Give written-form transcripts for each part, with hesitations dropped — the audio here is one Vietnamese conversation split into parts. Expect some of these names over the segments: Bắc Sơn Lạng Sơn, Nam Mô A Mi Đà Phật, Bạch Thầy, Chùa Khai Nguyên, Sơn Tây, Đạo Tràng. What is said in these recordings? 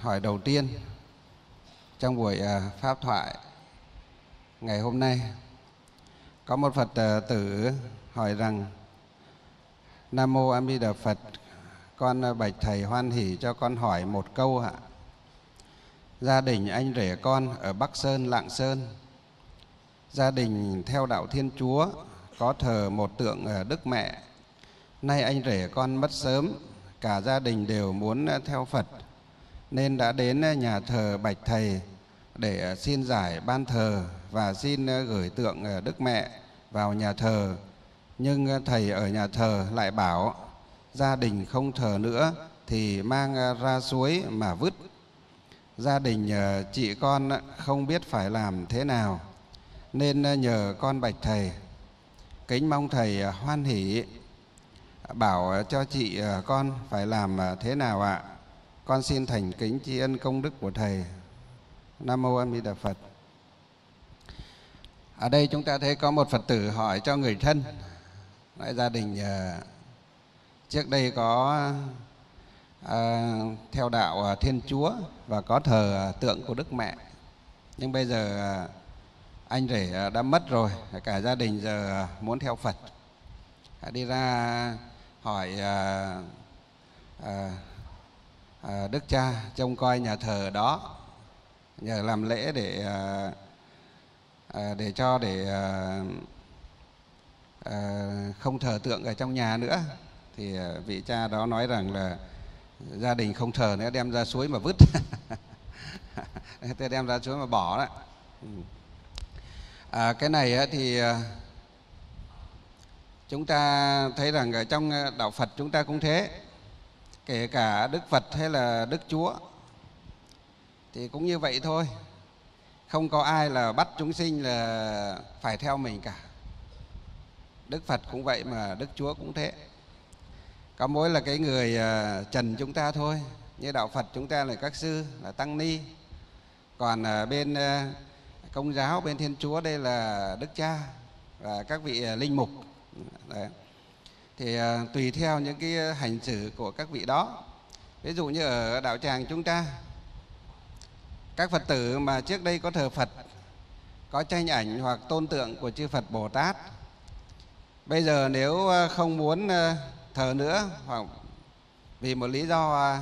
hỏi đầu tiên trong buổi pháp thoại ngày hôm nay. Có một Phật tử hỏi rằng: Nam Mô A Mi Đà Phật, con Bạch Thầy hoan hỉ cho con hỏi một câu ạ. Gia đình anh rể con ở Bắc Sơn, Lạng Sơn, gia đình theo đạo Thiên Chúa, có thờ một tượng Đức Mẹ. Nay anh rể con mất sớm, cả gia đình đều muốn theo Phật, nên đã đến nhà thờ Bạch Thầy để xin giải ban thờ và xin gửi tượng Đức Mẹ vào nhà thờ. Nhưng Thầy ở nhà thờ lại bảo gia đình không thờ nữa thì mang ra suối mà vứt. Gia đình chị con không biết phải làm thế nào, nên nhờ con Bạch Thầy, kính mong Thầy hoan hỷ bảo cho chị con phải làm thế nào ạ. Con xin thành kính tri ân công đức của Thầy. Nam Mô A Di Đà Phật. Ở đây chúng ta thấy có một Phật tử hỏi cho người thân. Nói gia đình trước đây có theo đạo Thiên Chúa và có thờ tượng của Đức Mẹ, nhưng bây giờ anh rể đã mất rồi, cả gia đình giờ muốn theo Phật. Đi ra hỏi Đức Cha trông coi nhà thờ đó, nhờ làm lễ để không thờ tượng ở trong nhà nữa. Thì vị cha đó nói rằng là gia đình không thờ nữa, đem ra suối mà vứt. Đem ra suối mà bỏ đó. Cái này thì chúng ta thấy rằng ở trong đạo Phật chúng ta cũng thế, kể cả Đức Phật hay là Đức Chúa thì cũng như vậy thôi. Không có ai là bắt chúng sinh là phải theo mình cả. Đức Phật cũng vậy mà Đức Chúa cũng thế. Có mỗi là cái người trần chúng ta thôi, như đạo Phật chúng ta là các sư, là tăng ni. Còn bên Công giáo, bên Thiên Chúa đây là Đức Cha và các vị linh mục. Đấy. Thì tùy theo những cái hành xử của các vị đó. Ví dụ như ở đạo tràng chúng ta, các Phật tử mà trước đây có thờ Phật, có tranh ảnh hoặc tôn tượng của chư Phật Bồ Tát, bây giờ nếu không muốn thờ nữa hoặc vì một lý do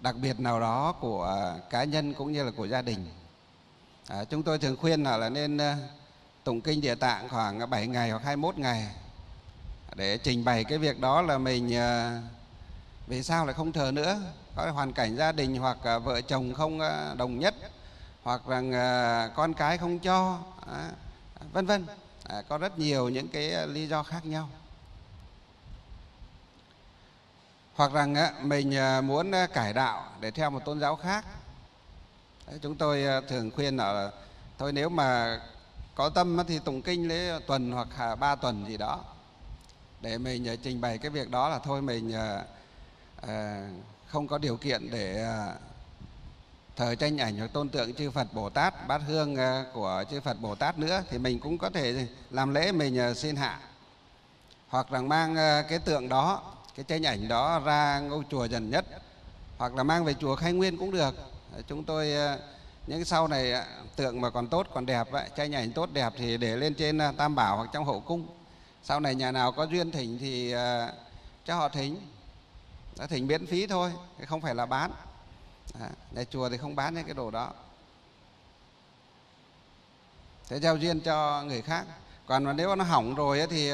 đặc biệt nào đó của cá nhân cũng như là của gia đình, chúng tôi thường khuyên là nên tụng kinh Địa Tạng khoảng 7 ngày hoặc 21 ngày để trình bày cái việc đó là mình vì sao lại không thờ nữa. Có hoàn cảnh gia đình hoặc vợ chồng không đồng nhất, hoặc rằng con cái không cho, vân vân. Có rất nhiều những cái lý do khác nhau. Hoặc rằng mình muốn cải đạo để theo một tôn giáo khác. Chúng tôi thường khuyên là thôi nếu mà có tâm thì tụng kinh lễ tuần hoặc 3 tuần gì đó để mình trình bày cái việc đó là thôi mình không có điều kiện để thờ tranh ảnh hoặc tôn tượng chư Phật Bồ Tát, bát hương của chư Phật Bồ Tát nữa, thì mình cũng có thể làm lễ mình xin hạ, hoặc rằng mang cái tượng đó, cái tranh ảnh đó ra ngôi chùa gần nhất, hoặc là mang về chùa Khai Nguyên cũng được. Chúng tôi những sau này tượng mà còn tốt còn đẹp, tranh ảnh tốt đẹp thì để lên trên Tam Bảo hoặc trong hậu cung. Sau này nhà nào có duyên thỉnh thì cho họ thỉnh. Đã thỉnh miễn phí thôi, không phải là bán. Nhà chùa thì không bán những cái đồ đó, thế giao duyên cho người khác. Còn mà nếu nó hỏng rồi thì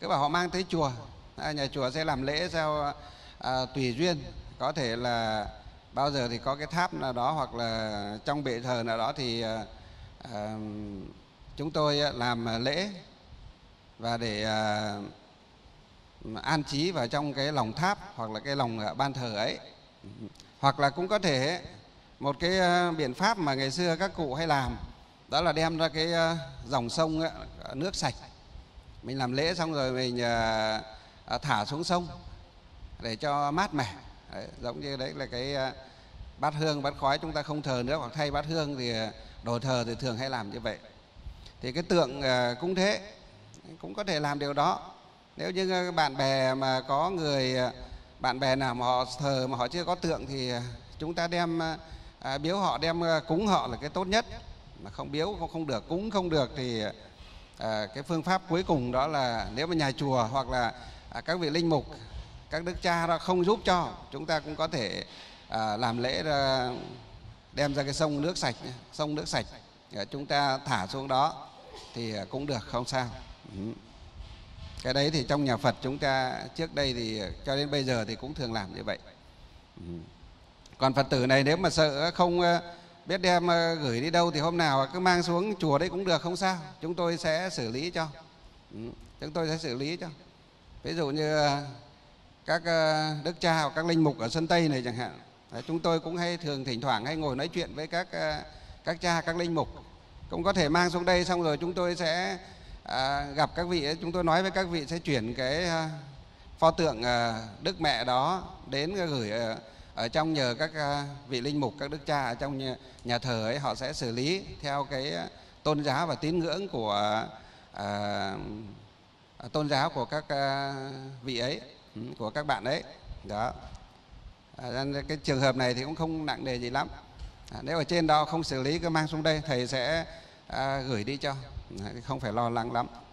cứ bảo họ mang tới chùa, nhà chùa sẽ làm lễ sao tùy duyên. Có thể là bao giờ thì có cái tháp nào đó hoặc là trong bệ thờ nào đó thì chúng tôi làm lễ và để an trí vào trong cái lòng tháp hoặc là cái lòng ban thờ ấy. Hoặc là cũng có thể một cái biện pháp mà ngày xưa các cụ hay làm, đó là đem ra cái dòng sông nước sạch, mình làm lễ xong rồi mình thả xuống sông để cho mát mẻ. Đấy, giống như đấy là cái bát hương bát khói chúng ta không thờ nữa, hoặc thay bát hương thì đồ thờ thì thường hay làm như vậy. Thì cái tượng cũng thế, cũng có thể làm điều đó. Nếu như bạn bè mà có người bạn bè nào mà họ thờ mà họ chưa có tượng thì chúng ta đem biếu họ, đem cúng họ là cái tốt nhất. Mà không biếu không được, cúng không được thì cái phương pháp cuối cùng đó là nếu mà nhà chùa hoặc là các vị linh mục, các đức cha đó không giúp cho, chúng ta cũng có thể làm lễ đem ra cái sông nước sạch chúng ta thả xuống đó thì cũng được, không sao. Cái đấy thì trong nhà Phật chúng ta trước đây thì cho đến bây giờ thì cũng thường làm như vậy. Còn Phật tử này nếu mà sợ không biết đem gửi đi đâu thì hôm nào cứ mang xuống chùa đấy cũng được, không sao. Chúng tôi sẽ xử lý cho. Ví dụ như các đức cha hoặc các linh mục ở Sơn Tây này chẳng hạn, chúng tôi cũng hay thường thỉnh thoảng hay ngồi nói chuyện với các cha, các linh mục. Cũng có thể mang xuống đây, xong rồi chúng tôi sẽ gặp các vị, chúng tôi nói với các vị sẽ chuyển cái pho tượng Đức Mẹ đó đến gửi ở trong nhờ các vị linh mục, các đức cha ở trong nhà thờ ấy, họ sẽ xử lý theo cái tôn giáo và tín ngưỡng của tôn giáo của các vị ấy, của các bạn ấy đó. Cái trường hợp này thì cũng không nặng nề gì lắm. Nếu ở trên đó không xử lý cứ mang xuống đây, thầy sẽ gửi đi cho, không phải lo lắng lắm.